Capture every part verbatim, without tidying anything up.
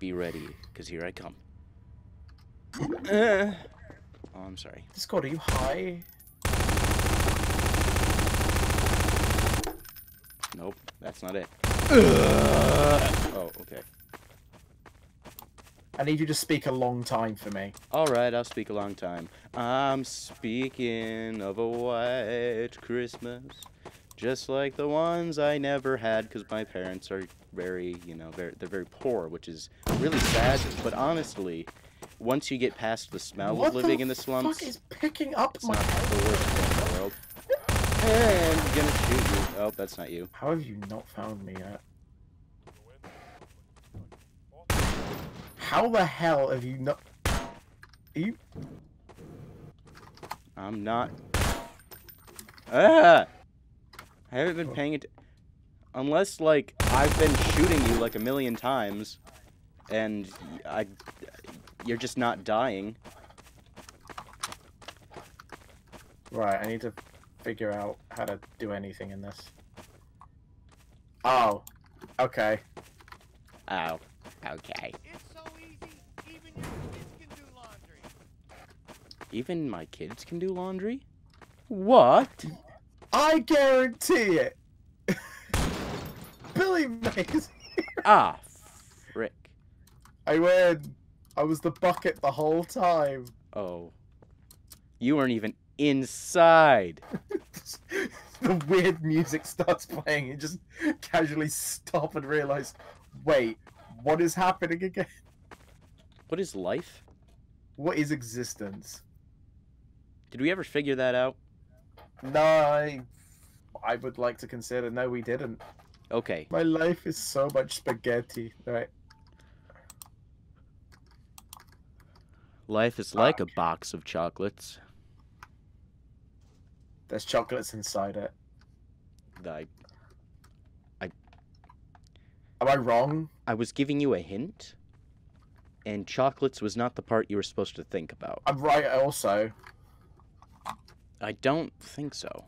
Be ready, because here I come. Uh, oh, I'm sorry. Discord, are you high? Nope, that's not it. Uh, oh, okay. I need you to speak a long time for me. Alright, I'll speak a long time. I'm speaking of a white Christmas, just like the ones I never had, because my parents are very, you know, very, they're very poor, which is really sad. But honestly, once you get past the smell what of living the in the slums, what the fuck is picking up my head? The worst thing in the world. And I'm gonna shoot you. Oh, that's not you. How have you not found me yet? How the hell have you not? Are you? I'm not. Ah! I haven't been paying it. Unless, like, I've been shooting you like a million times, and I, you're just not dying. Right. I need to figure out how to do anything in this. Oh. Okay. Oh. Okay. Even my kids can do laundry? What? I guarantee it! Billy Mays! Ah, frick. I win! I was the bucket the whole time. Oh. You weren't even inside! The weird music starts playing and just casually stop and realize, wait, what is happening again? What is life? What is existence? Did we ever figure that out? No, I, I would like to consider. No, we didn't. Okay. My life is so much spaghetti. Right. Life is like Fuck. a box of chocolates. There's chocolates inside it. I, I. Am I wrong? I was giving you a hint, and chocolates was not the part you were supposed to think about. I'm right also. I don't think so.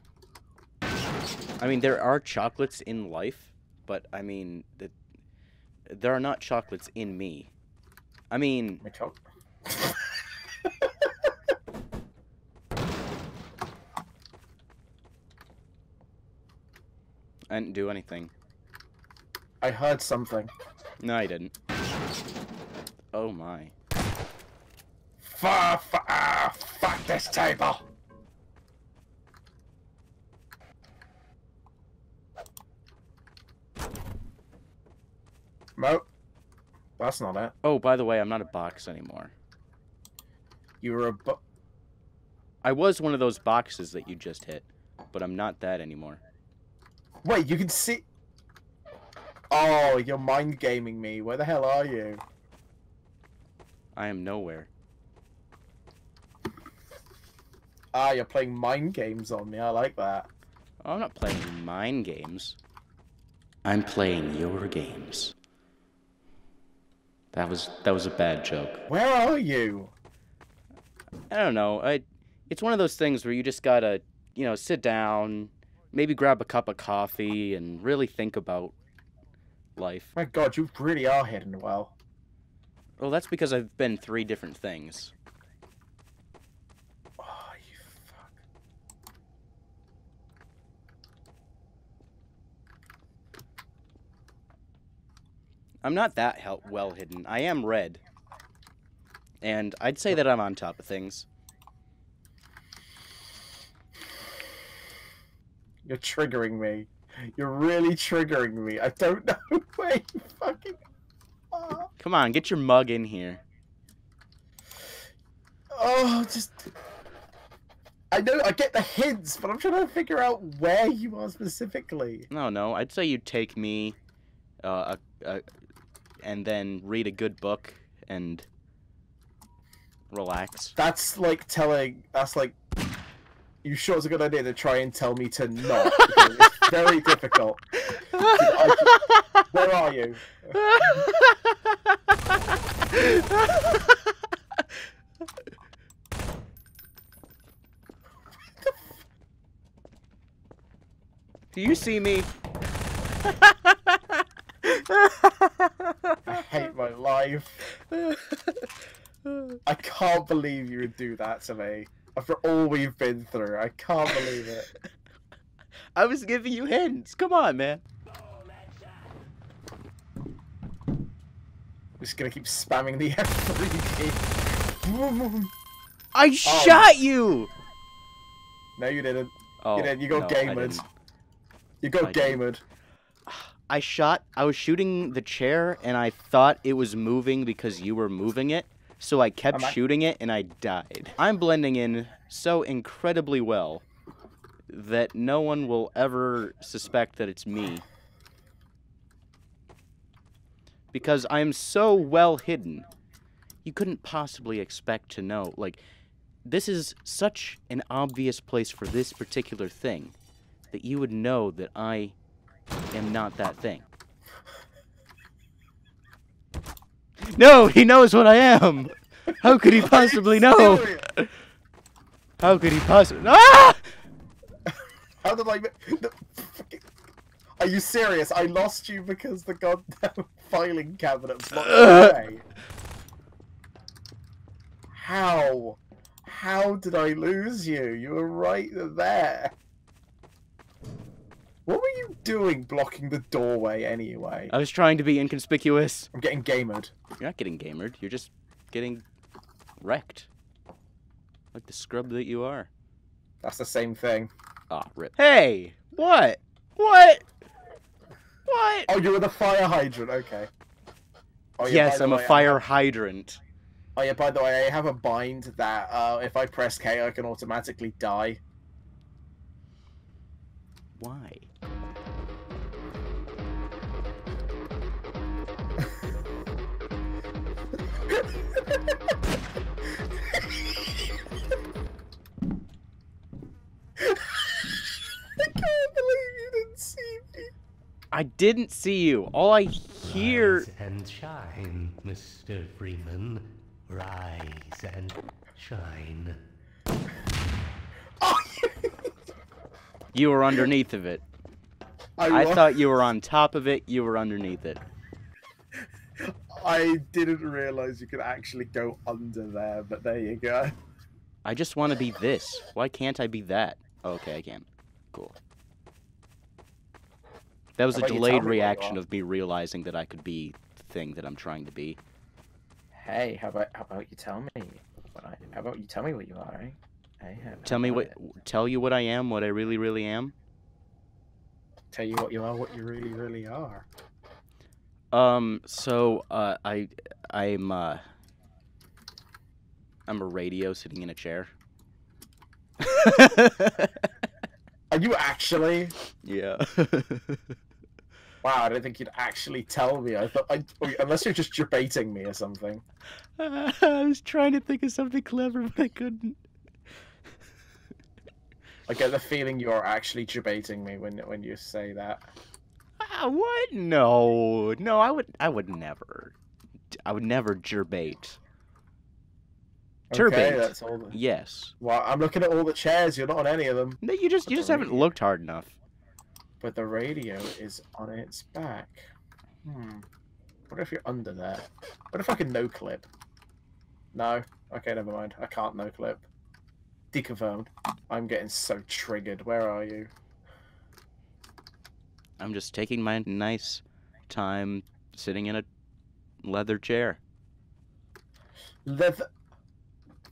I mean, there are chocolates in life, but I mean, the, there are not chocolates in me. I mean... My chocolate. I didn't do anything. I heard something. No, I didn't. Oh my. Fuck, fuck, fuck this table! Nope. That's not it. Oh, by the way, I'm not a box anymore. You were a bo- I was one of those boxes that you just hit, but I'm not that anymore. Wait, you can see- Oh, you're mind gaming me. Where the hell are you? I am nowhere. Ah, you're playing mind games on me. I like that. I'm not playing mind games. I'm playing your games. That was that was a bad joke. Where are you? I don't know. I it's one of those things where you just gotta, you know, sit down, maybe grab a cup of coffee and really think about life. My God, you really are hidden well. Well, that's because I've been three different things. Oh, you fuck. I'm not that hel- well hidden. I am red. And I'd say that I'm on top of things. You're triggering me. You're really triggering me. I don't know where you fucking are. Come on, get your mug in here. Oh, just... I know, I get the hints, but I'm trying to figure out where you are specifically. No, no, I'd say you take me, uh, a, a, and then read a good book, and... relax. That's like telling. That's like. You sure it's a good idea to try and tell me to not? Because it's very difficult. I, where are you? Do you see me? I hate my life. alive. I can't believe you would do that to me. After all we've been through, I can't believe it. I was giving you hints. Come on, man. I'm just gonna keep spamming the F three key. I oh. shot you! No, you didn't. Oh, you didn't. You got no, gamered. You got I gamered. Didn't. I shot. I was shooting the chair, and I thought it was moving because you were moving it. So I kept I... shooting it, and I died. I'm blending in so incredibly well that no one will ever suspect that it's me. Because I'm so well hidden. You couldn't possibly expect to know. Like, this is such an obvious place for this particular thing that you would know that I am not that thing. No, he knows what I am! How could he possibly know? How could he possibly- Ah! How did I- Are you serious? I lost you because the goddamn filing cabinet blocked the way. How? How did I lose you? You were right there. What were you doing blocking the doorway anyway? I was trying to be inconspicuous. I'm getting gamered. You're not getting gamered. You're just getting wrecked. Like the scrub that you are. That's the same thing. Ah, rip. Hey! What? What? What? Oh, you're the fire hydrant. Okay. Oh, yeah, yes, I'm a way, fire have... hydrant. Oh yeah. By the way, I have a bind that uh, if I press K, I can automatically die. Why? I didn't see you. All I hear. Rise and shine, Mister Freeman. Rise and shine. Oh. You were underneath of it. I, I thought you were on top of it. You were underneath it. I didn't realize you could actually go under there, but there you go. I just want to be this. Why can't I be that? Oh, okay, I can. Cool. That was a delayed reaction of me realizing that I could be the thing that I'm trying to be. Hey, how about how about you tell me? What I, how about you tell me what you are? Eh? Hey, tell me what. It? Tell you what I am. What I really, really am. Tell you what you are. What you really, really are. Um. So, uh, I, I'm, uh, I'm a radio sitting in a chair. Are you actually? Yeah. Wow, I didn't think you'd actually tell me. I thought, I, unless you're just debating me or something. Uh, I was trying to think of something clever, but I couldn't. I get the feeling you're actually debating me when when you say that. Ah, what? No, no, I would, I would never, I would never gerbate. Turbate. Okay, that's all the... Yes. Well, I'm looking at all the chairs. You're not on any of them. No, you just but you just haven't radio. looked hard enough. But the radio is on its back. Hmm. What if you're under there? What if I can no clip? No. Okay, never mind. I can't no clip. Deconfirmed. I'm getting so triggered. Where are you? I'm just taking my nice time sitting in a leather chair. Leather.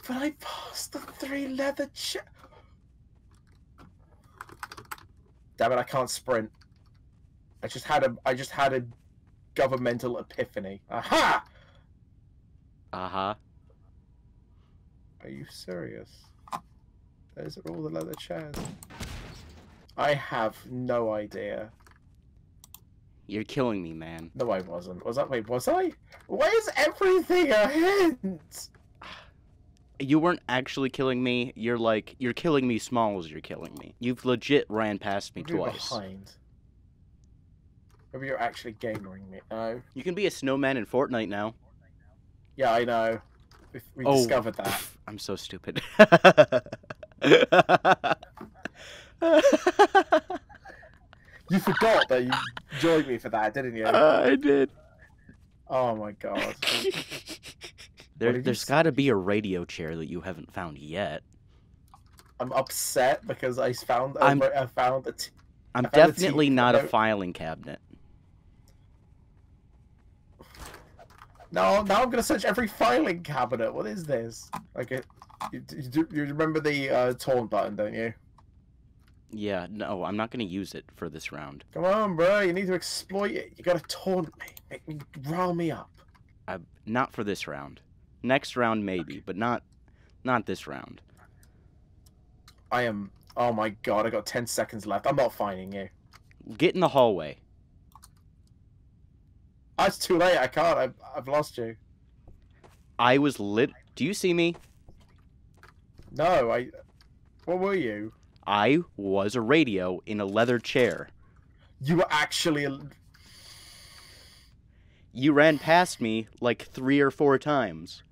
But I passed the three leather chairs. Damn it! I can't sprint. I just had a. I just had a governmental epiphany. Aha! Uh huh. Are you serious? Those are all the leather chairs. I have no idea. You're killing me, man. No, I wasn't. Was I? Wait, was I? Why is everything a hint? You weren't actually killing me. You're like, you're killing me, Smalls. You're killing me. You've legit ran past me Maybe twice. Behind. Maybe you're actually gamering me. No. You can be a snowman in Fortnite now. Yeah, I know. We, we oh, discovered that. Pff, I'm so stupid. You forgot that you joined me for that, didn't you? Uh, I did. Oh my god. there, there's got to be a radio chair that you haven't found yet. I'm upset because I found I'm, I found a t I'm found definitely a not a filing cabinet. No, now I'm gonna search every filing cabinet. What is this? Okay, you, you, you remember the uh, torn button, don't you? Yeah, no, I'm not gonna use it for this round. Come on, bro, you need to exploit it. You gotta taunt me, make me rile me up. I, not for this round. Next round maybe, okay. but not, not this round. I am. Oh my god, I got ten seconds left. I'm not finding you. Get in the hallway. Oh, it's too late. I can't. I've, I've lost you. I was lit. Do you see me? No. I. What were you? I was a radio in a leather chair. You were actually. A... You ran past me like three or four times.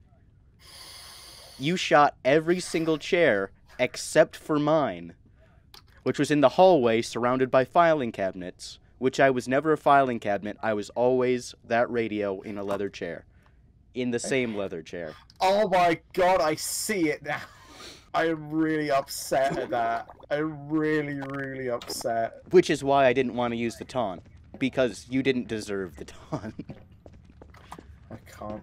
You shot every single chair except for mine, which was in the hallway surrounded by filing cabinets. Which I was never a filing cabinet. I was always that radio in a leather chair. In the same leather chair. Oh my god, I see it now. I am really upset at that. I'm really, really upset. Which is why I didn't want to use the taunt. Because you didn't deserve the taunt. I can't.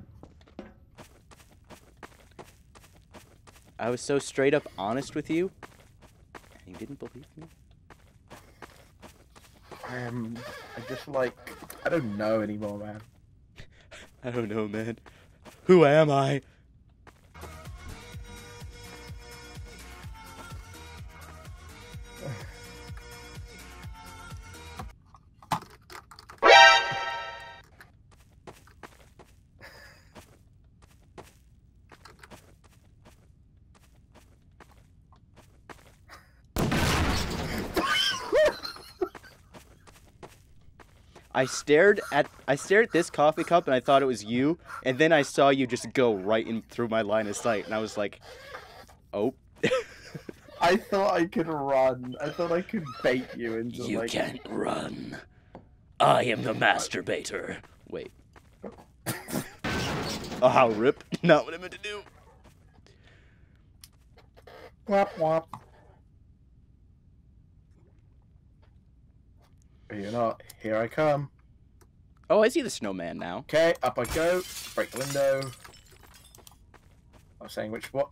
I was so straight up honest with you. And you didn't believe me. I am, I just like, I don't know anymore, man. I don't know, man. Who am I? I stared at I stared at this coffee cup and I thought it was you, and then I saw you just go right in through my line of sight, and I was like, "Oh." I thought I could run. I thought I could bait you into. You like... can't run. I am the masturbator. Wait. Ah, oh, rip! Not what I meant to do. Womp womp. You're not. Here I come. Oh, I see the snowman now. Okay, up I go. Break the window. I'm saying which what?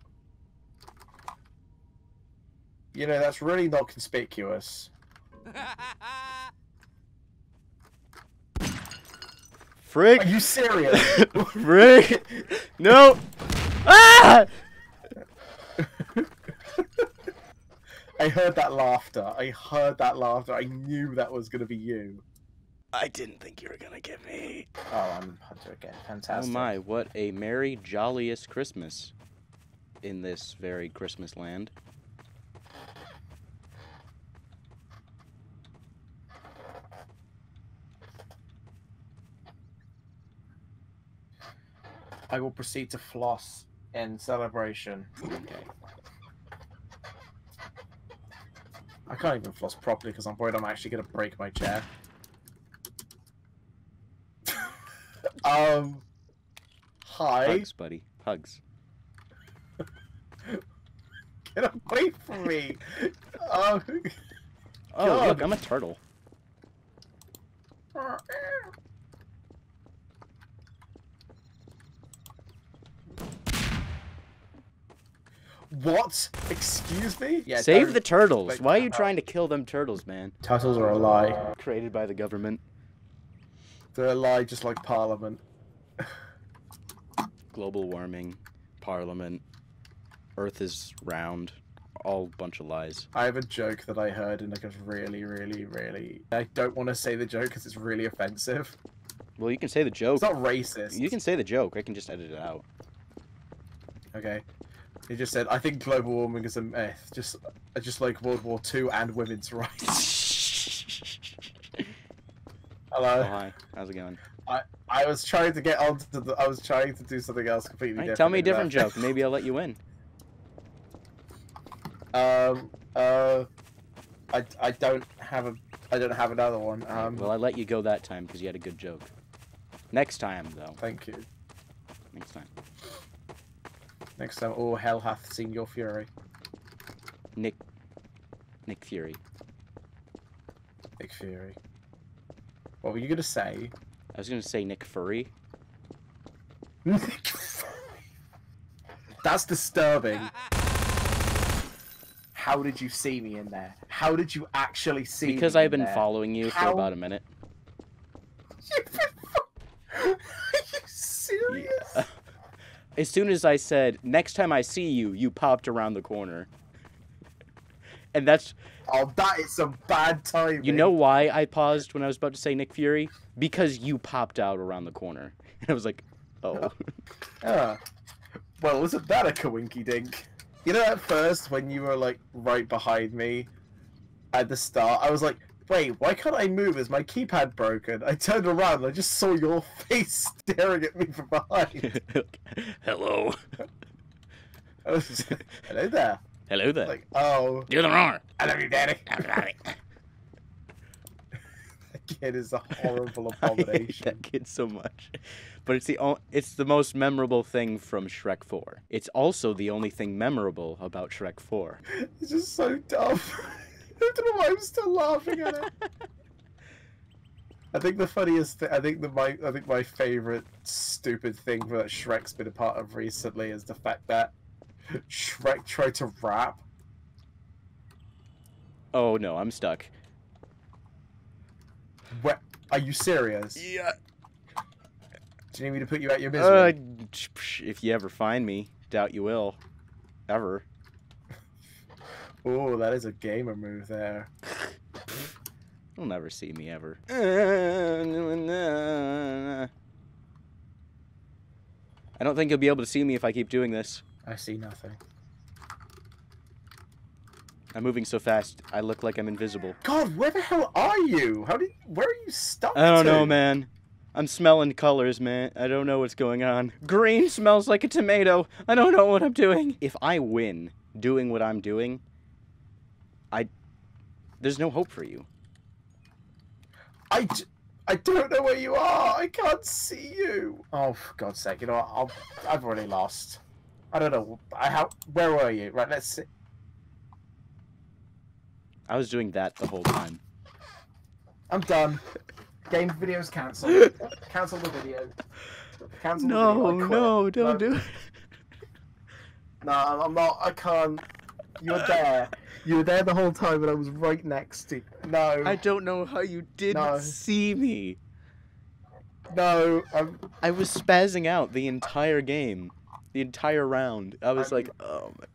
You know, that's really not conspicuous. Frig. Are you serious? Frig. No. Ah! I heard that laughter. I heard that laughter. I knew that was going to be you. I didn't think you were going to get me. Oh, I'm Hunter again. Fantastic. Oh my, what a merry, jolliest Christmas in this very Christmas land. I will proceed to floss in celebration. Okay. I can't even floss properly because I'm worried I'm actually going to break my chair. um, hi. Hugs, buddy. Hugs. Get away from me. uh, oh, God. Look, I'm a turtle. What? Excuse me? Yeah, save don't... the turtles. Why are you trying to kill them turtles, man? Turtles are a lie. Created by the government. They're a lie just like Parliament. Global warming, Parliament, Earth is round, all bunch of lies. I have a joke that I heard and like it's really, really, really... I don't want to say the joke because it's really offensive. Well, you can say the joke. It's not racist. You can say the joke. I can just edit it out. Okay. He just said, I think global warming is a myth, just just like World War Two and women's rights. Hello. Oh, hi. How's it going? I, I was trying to get on to the... I was trying to do something else completely right, different. Tell me a different joke. Maybe I'll let you in. Um, uh... I, I don't have a... I don't have another one. Um, well, I let you go that time because you had a good joke. Next time, though. Thank you. Next time. Next time, oh, hell hath seen your fury. Nick. Nick Fury. Nick Fury. What were you going to say? I was going to say Nick Fury. Nick Fury. That's disturbing. How did you see me in there? How did you actually see me? Because I've been following you for about a minute. Are you serious? Yeah. As soon as I said, next time I see you, you popped around the corner. And that's... Oh, that is some bad timing. You know why I paused when I was about to say Nick Fury? Because you popped out around the corner. And I was like, oh. Uh, well, wasn't that a coinky-dink? You know, at first, when you were, like, right behind me at the start, I was like, wait, why can't I move? Is my keypad broken? I turned around and I just saw your face staring at me from behind. Hello. I was just like, hello there. Hello there. Like, oh. You're the wrong. I love you, Daddy. I love it. That kid is a horrible abomination. I hate that kid so much. But it's the o it's the most memorable thing from Shrek four. It's also the only thing memorable about Shrek four. It's just so dumb. I don't know why I'm still laughing at it. I think the funniest thing, I think the my I think my favorite stupid thing that Shrek's been a part of recently is the fact that Shrek tried to rap. Oh no, I'm stuck. What? Are you serious? Yeah. Do you need me to put you out your misery? Uh, if you ever find me, doubt you will. Ever. Oh, that is a gamer move there. You'll never see me ever. I don't think you'll be able to see me if I keep doing this. I see nothing. I'm moving so fast, I look like I'm invisible. God, where the hell are you? How did? Where are you stuck? I don't to? know, man. I'm smelling colors, man. I don't know what's going on. Green smells like a tomato. I don't know what I'm doing. If I win doing what I'm doing, I... There's no hope for you. I, d I don't know where you are. I can't see you. Oh, for God's sake. You know what? I'll, I've already lost. I don't know. I how, where were you? Right, let's see. I was doing that the whole time. I'm done. Game video's cancelled. Cancel the video. Cancel no, the video. No, don't no. do it. No, I'm not. I can't. You were there. You were there the whole time, and I was right next to you. No. I don't know how you didn't no. see me. No. I'm... I was spazzing out the entire game. The entire round. I was I'm... like, oh my...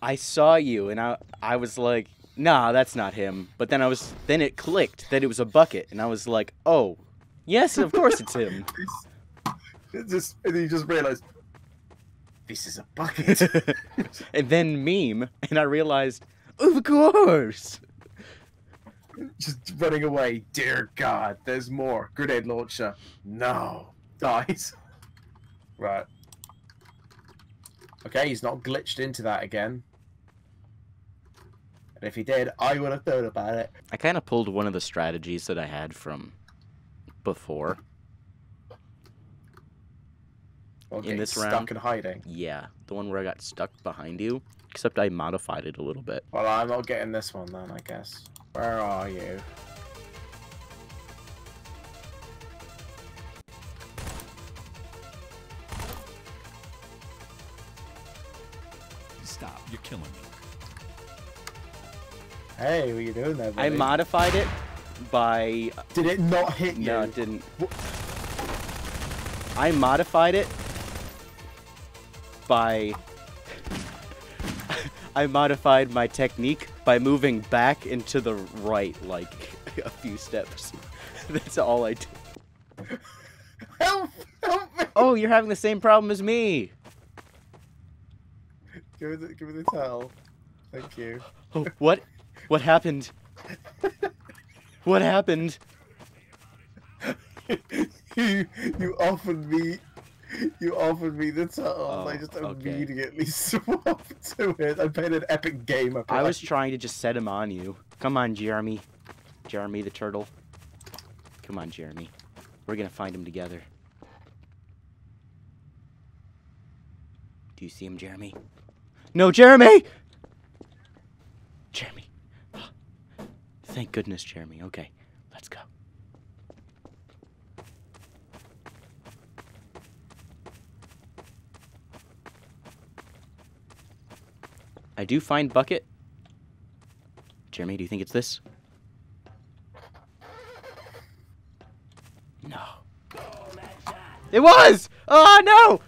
I saw you, and I I was like, nah, that's not him. But then I was, then it clicked that it was a bucket, and I was like, oh, yes, of course it's him. It just, and you just realized, this is a bucket. And then meme, and I realized, of course. Just running away. Dear God, there's more. Grenade launcher. No. Dies. Right. Okay, he's not glitched into that again. And if he did, I would have thought about it. I kind of pulled one of the strategies that I had from before. Okay, in this stuck round. Stuck in hiding. Yeah, the one where I got stuck behind you, except I modified it a little bit. Well, I'm not getting this one then, I guess. Where are you? Stop, you're killing me. Hey, what are you doing there, buddy? I modified it by... Did it not hit you? No, it didn't. What? I modified it by... I modified my technique by moving back and to the right, like, a few steps. That's all I did. Help! Help me! Oh, you're having the same problem as me! Give me the, give me the towel. Thank you. Oh, what? What happened? What happened? you, you offered me You offered me the turtle, oh, I just okay. immediately swapped to it. I played an epic game. I, I was trying to just set him on you. Come on, Jeremy. Jeremy the turtle. Come on, Jeremy. We're gonna find him together. Do you see him, Jeremy? No, Jeremy! Jeremy. Thank goodness, Jeremy. Okay, let's go. I do find bucket. Jeremy, do you think it's this? No. It was! Oh, no!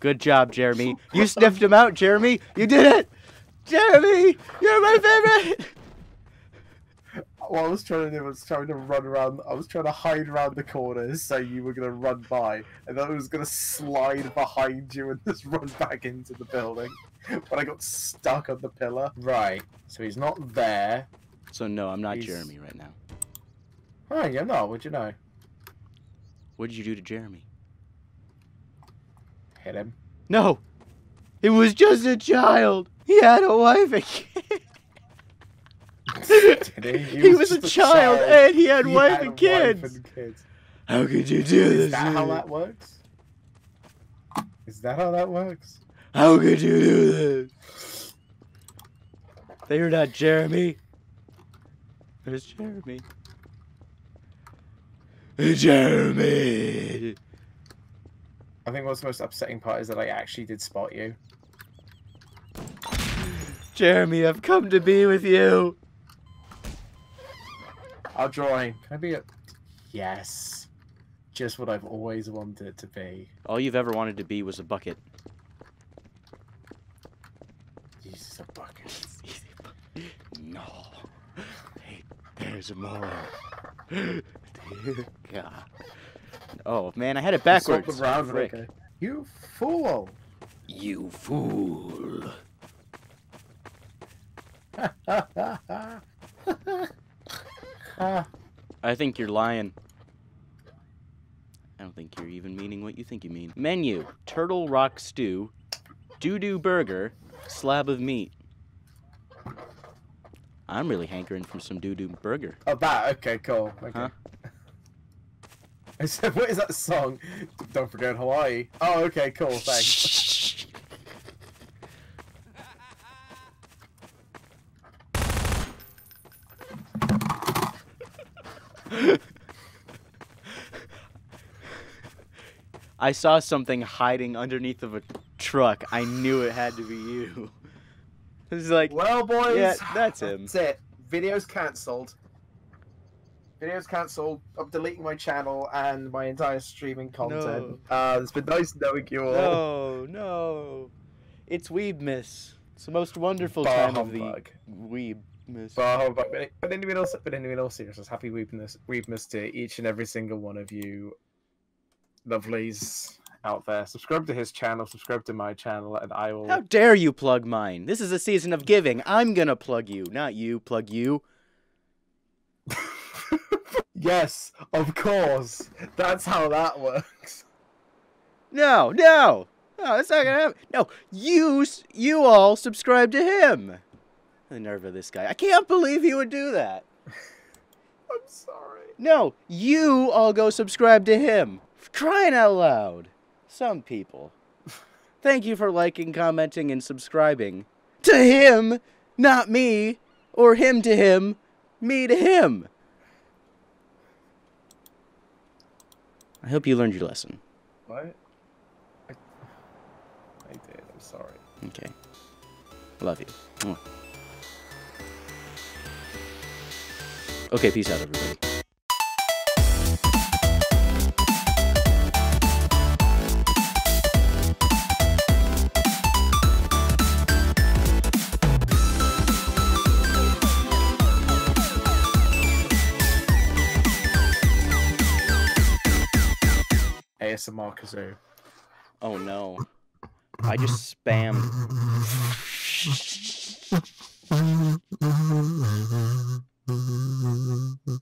Good job, Jeremy. You sniffed him out, Jeremy. You did it! Jeremy! You're my favorite! What I was trying to do was trying to run around. I was trying to hide around the corners so you were going to run by, and then I was going to slide behind you and just run back into the building. But I got stuck on the pillar. Right. So he's not there. So no, I'm not he's... Jeremy right now. Oh, you're not. What'd you know? What did you do to Jeremy? Hit him. No! It was just a child! He had a wife and kid! He, he was, was a, child a child and he had, he wife, had and wife and kids. How could you do this? Is that dude? how that works? Is that how that works? How could you do this? They are not Jeremy. There's Jeremy. Jeremy! I think what's the most upsetting part is that I actually did spot you. Jeremy, I've come to be with you. I'll draw him. Can I be a... Yes. Just what I've always wanted it to be. All you've ever wanted to be was a bucket. Jesus, a bucket. No. Hey, there's more. Dear God. Oh, man, I had it backwards. You, round, okay. you fool. You fool. I think you're lying. I don't think you're even meaning what you think you mean. Menu: turtle rock stew, doo-doo burger, slab of meat. I'm really hankering for some doo-doo burger. Oh, that? Okay, cool. Okay. Huh? I said, what is that song? Don't forget Hawaii. Oh, okay, cool, thanks. I saw something hiding underneath of a truck. I knew it had to be you. It was like, well, boys, yeah, that's him. That's it. Video's cancelled. Video's cancelled. I'm deleting my channel and my entire streaming content. No. Uh, it's been nice knowing you all. No, no. It's Weebmas. It's the most wonderful Bar time humbug. of the Weebmas. Bar humbug. But, but anyone else, but anyone else, seriously, happy Weebmas, Weebmas to each and every single one of you lovelies out there. Subscribe to his channel, subscribe to my channel, and I will... How dare you plug mine? This is a season of giving. I'm gonna plug you, not you plug you. Yes, of course. That's how that works. No, no, no. That's not gonna happen. No, you, you all subscribe to him. The nerve of this guy! I can't believe he would do that. I'm sorry. No, you all go subscribe to him. For crying out loud! Some people. Thank you for liking, commenting, and subscribing to him, not me, or him to him, me to him. I hope you learned your lesson. What? I, I did. I'm sorry. Okay. I love you. Mwah. Okay, peace out, everybody. A S M R Kazoo. Oh no. I just spammed.